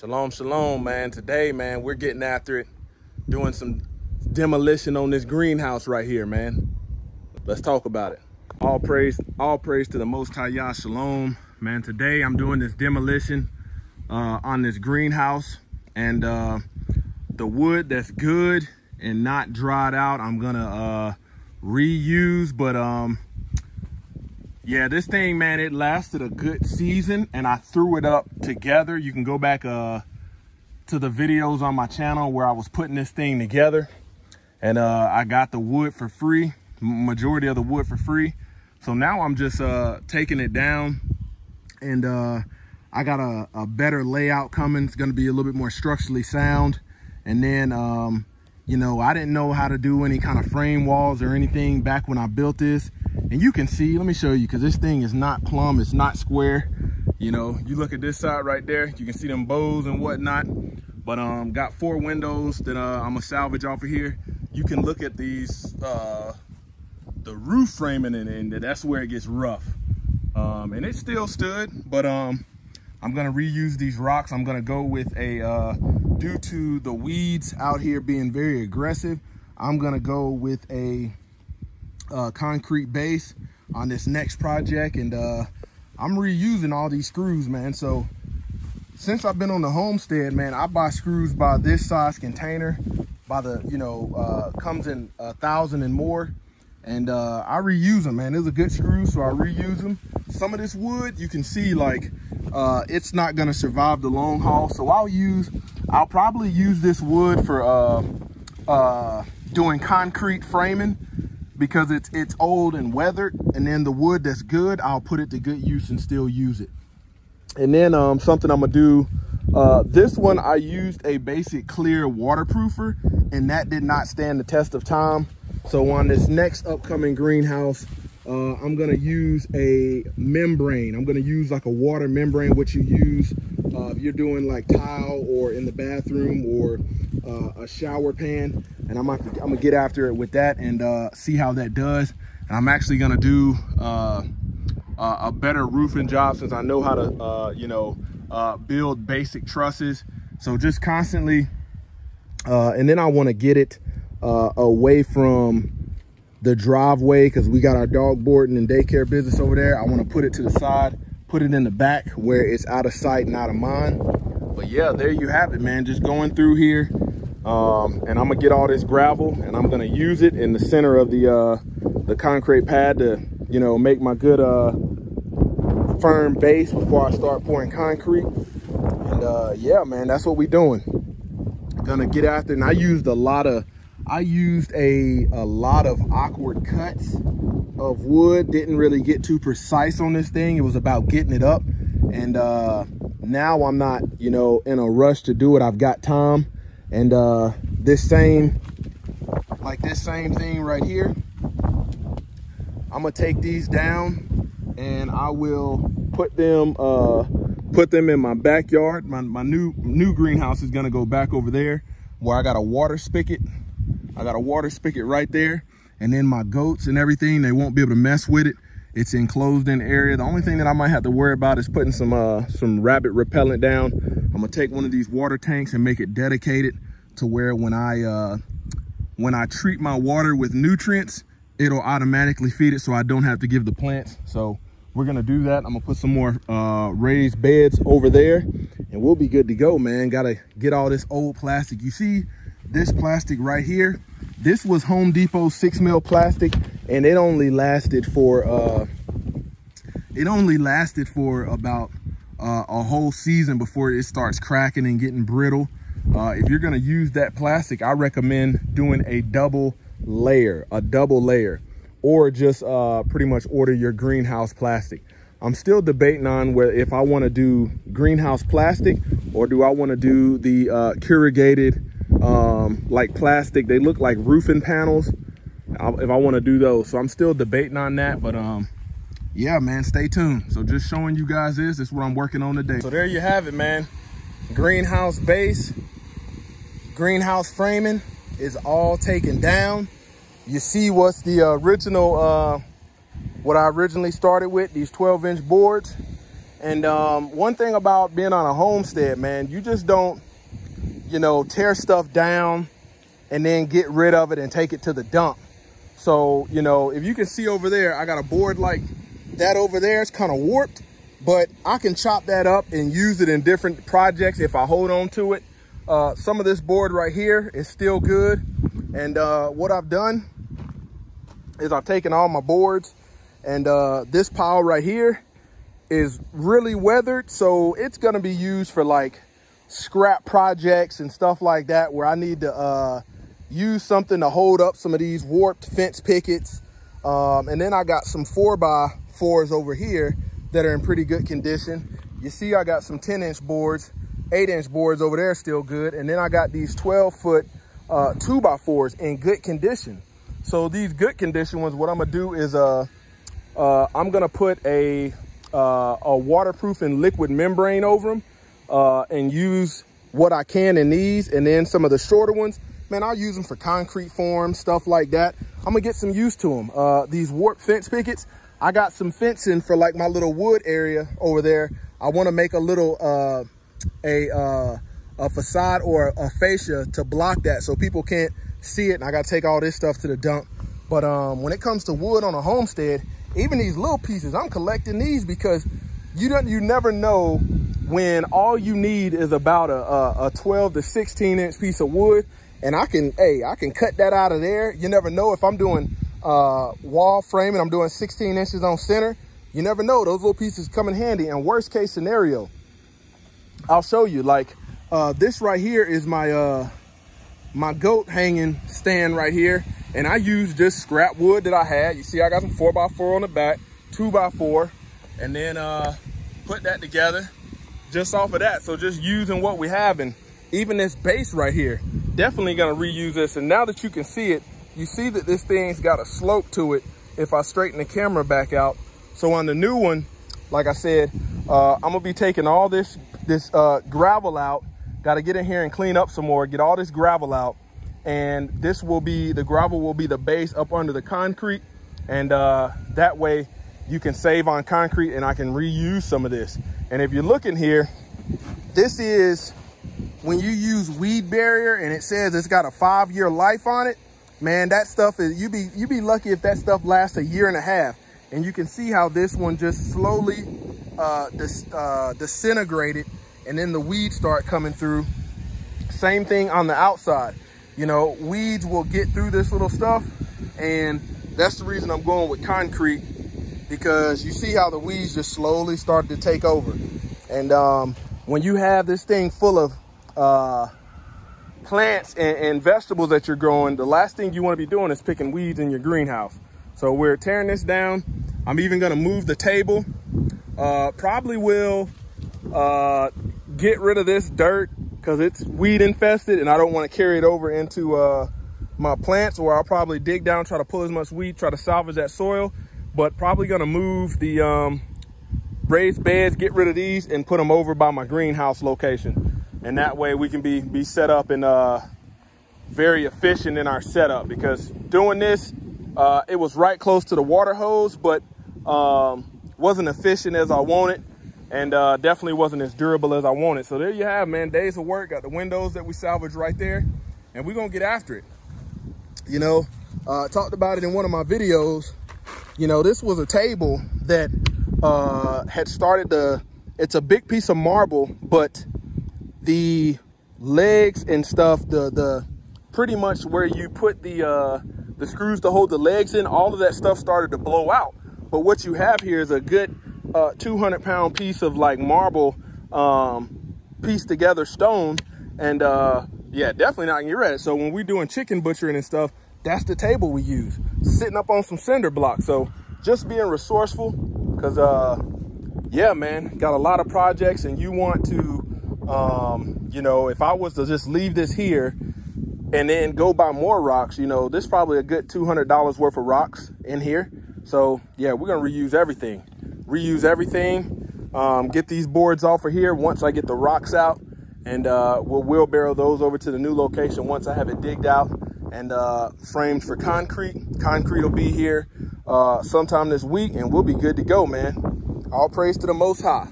Shalom, shalom, man. Today, man, we're getting after it, doing some demolition on this greenhouse right here, man. Let's talk about it. All praise to the Most High Yah. Shalom, man. Today, I'm doing this demolition on this greenhouse, and the wood that's good and not dried out, I'm gonna reuse, but yeah, this thing, man, it lasted a good season, and I threw it up together. You can go back to the videos on my channel where I was putting this thing together, and I got the wood for free, majority of the wood for free. So now I'm just taking it down, and I got a better layout coming. It's gonna be a little bit more structurally sound. And then, you know, I didn't know how to do any kind of frame walls or anything back when I built this. And you can see, let me show you, because this thing is not plumb, it's not square. You know, you look at this side right there, you can see them bows and whatnot. But got four windows that I'm gonna salvage off of here. You can look at these, the roof framing, and that's where it gets rough. And it still stood, but I'm gonna reuse these rocks. I'm gonna go with a, due to the weeds out here being very aggressive, I'm gonna go with a concrete base on this next project, and I'm reusing all these screws, man. So since I've been on the homestead, man, I buy screws by this size container, by the, you know, comes in 1,000 and more, and I reuse them, man. It's a good screw, so I reuse them. Some of this wood, you can see, like, it's not gonna survive the long haul, so I'll probably use this wood for doing concrete framing, because it's old and weathered, and then the wood that's good, I'll put it to good use and still use it. And then something I'm gonna do, this one I used a basic clear waterproofer, and that did not stand the test of time. So on this next upcoming greenhouse, I'm gonna use a membrane. I'm gonna use like a water membrane, which you use if you're doing like tile or in the bathroom or a shower pan. And I'm gonna get after it with that and see how that does. And I'm actually gonna do a better roofing job, since I know how to, you know, build basic trusses. So just constantly, and then I wanna get it away from the driveway, because we got our dog boarding and daycare business over there. I want to put it to the side, put it in the back where it's out of sight and out of mind. But yeah, there you have it, man. Just going through here, and I'm gonna get all this gravel, and I'm gonna use it in the center of the concrete pad to, you know, make my good firm base before I start pouring concrete. And yeah, man, that's what we doing. Gonna get after it. And I used a lot of awkward cuts of wood. Didn't really get too precise on this thing. It was about getting it up. And now I'm not, you know, in a rush to do it. I've got time. And this same thing right here, I'm gonna take these down, and I will put them in my backyard. My new greenhouse is gonna go back over there, where I got a water spigot. I got a water spigot right there, and then my goats and everything, they won't be able to mess with it. It's enclosed in area. The only thing that I might have to worry about is putting some rabbit repellent down. I'm gonna take one of these water tanks and make it dedicated to where when I treat my water with nutrients, it'll automatically feed it, so I don't have to give the plants. So we're gonna do that. I'm gonna put some more raised beds over there, and we'll be good to go, man. Gotta get all this old plastic. You see this plastic right here? This was Home Depot 6mm plastic, and it only lasted for about a whole season before it starts cracking and getting brittle. If you're gonna use that plastic, I recommend doing a double layer, or just pretty much order your greenhouse plastic. I'm still debating on whether if I want to do greenhouse plastic, or do I want to do the corrugated like plastic. They look like roofing panels. If I want to do those, so I'm still debating on that. But yeah, man, stay tuned. So just showing you guys this is what I'm working on today. So there you have it, man. Greenhouse base, greenhouse framing is all taken down. You see what's the original, what I originally started with, these 12-inch boards. And one thing about being on a homestead, man, you just don't, you know, tear stuff down and then get rid of it and take it to the dump. So, you know, if you can see over there, I got a board like that over there. It's kind of warped, but I can chop that up and use it in different projects if I hold on to it. Some of this board right here is still good. And what I've done is I've taken all my boards, and this pile right here is really weathered, so it's gonna be used for like scrap projects and stuff like that, where I need to use something to hold up some of these warped fence pickets. And then I got some 4x4s over here that are in pretty good condition. You see, I got some 10-inch boards, 8-inch boards over there still good. And then I got these 12-foot 2x4s in good condition. So these good condition ones, what I'm gonna do is I'm gonna put a waterproof and liquid membrane over them and use what I can in these. And then some of the shorter ones, man, I'll use them for concrete forms, stuff like that. I'm gonna get some use to them. These warped fence pickets, I got some fencing for like my little wood area over there. I want to make a little a facade or a fascia to block that so people can't see it, and I gotta take all this stuff to the dump. But when it comes to wood on a homestead, even these little pieces, I'm collecting these because you never know when all you need is about a 12 to 16 inch piece of wood. And I can cut that out of there. You never know if I'm doing wall framing, I'm doing 16 inches on center. You never know, those little pieces come in handy. And worst case scenario, I'll show you, like this right here is my my goat hanging stand right here. And I used just scrap wood that I had. You see, I got some 4x4 on the back, 2x4, and then put that together just off of that. So just using what we have, and even this base right here, definitely gonna reuse this. And now that you can see it, you see that this thing's got a slope to it if I straighten the camera back out. So on the new one, like I said, I'm gonna be taking all this gravel out. Gotta get in here and clean up some more, get all this gravel out. And this will be, the gravel will be the base up under the concrete. And that way you can save on concrete, and I can reuse some of this. And if you're looking here, this is when you use weed barrier and it says it's got a 5-year life on it. Man, that stuff is, you be lucky if that stuff lasts a year and a half. And you can see how this one just slowly disintegrated, and then the weeds start coming through. Same thing on the outside. You know, weeds will get through this little stuff, and that's the reason I'm going with concrete, because you see how the weeds just slowly start to take over. And when you have this thing full of plants and vegetables that you're growing, the last thing you want to be doing is picking weeds in your greenhouse. So we're tearing this down. I'm even going to move the table. Probably will get rid of this dirt, because it's weed infested and I don't want to carry it over into my plants, or I'll probably dig down, try to pull as much weed, try to salvage that soil. But probably gonna move the raised beds, get rid of these, and put them over by my greenhouse location. And that way we can be set up and very efficient in our setup, because doing this, it was right close to the water hose, but wasn't efficient as I wanted. And definitely wasn't as durable as I wanted. So there you have, man, days of work. Got the windows that we salvaged right there, and we're gonna get after it. You know, I talked about it in one of my videos. You know, this was a table that had started to, it's a big piece of marble, but the legs and stuff, the pretty much where you put the screws to hold the legs in, all of that stuff started to blow out. But what you have here is a good 200-pound piece of like marble pieced together stone. And yeah, definitely not gonna get rid of it. So when we're doing chicken butchering and stuff, that's the table we use, sitting up on some cinder blocks. So just being resourceful, because yeah, man, got a lot of projects, and you want to you know, if I was to just leave this here and then go buy more rocks, you know, this is probably a good $200 worth of rocks in here. So yeah, we're gonna reuse everything. Get these boards off of here once I get the rocks out, and we'll wheelbarrow those over to the new location once I have it digged out and framed for concrete. Concrete will be here sometime this week, and we'll be good to go, man. All praise to the Most High.